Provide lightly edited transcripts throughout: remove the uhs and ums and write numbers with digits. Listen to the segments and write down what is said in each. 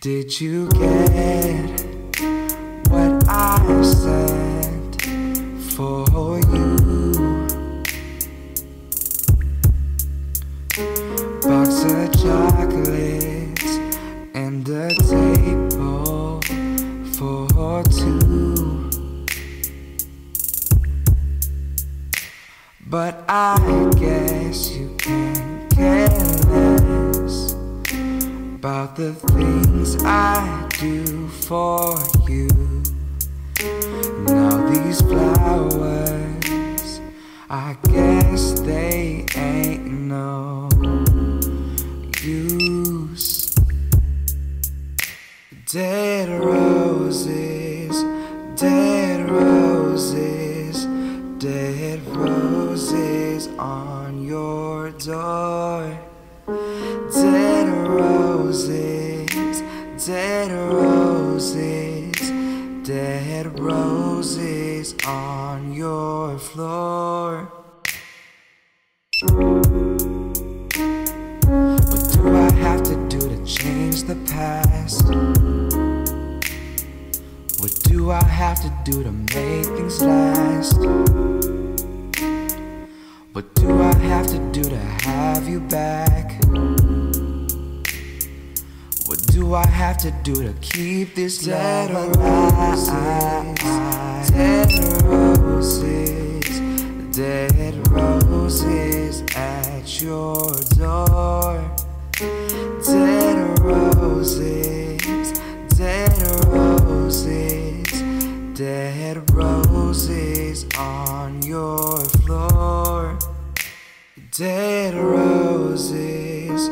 Did you get what I sent for you? Box of chocolates and a table for two. But I guess you can't care less about the things I do for you. Now these flowers, I guess they ain't no use. Dead roses, dead roses, dead roses on your door. Dead roses, dead roses, dead roses on your floor. What do I have to do to change the past? What do I have to do to make things last? What do I have to do to have you back? What do I have to do to keep this dead love alive? Dead roses, dead roses at your door. Dead roses, dead roses, dead roses on your floor. Dead roses,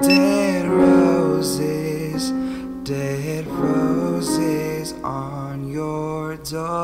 dead roses, dead roses on your door.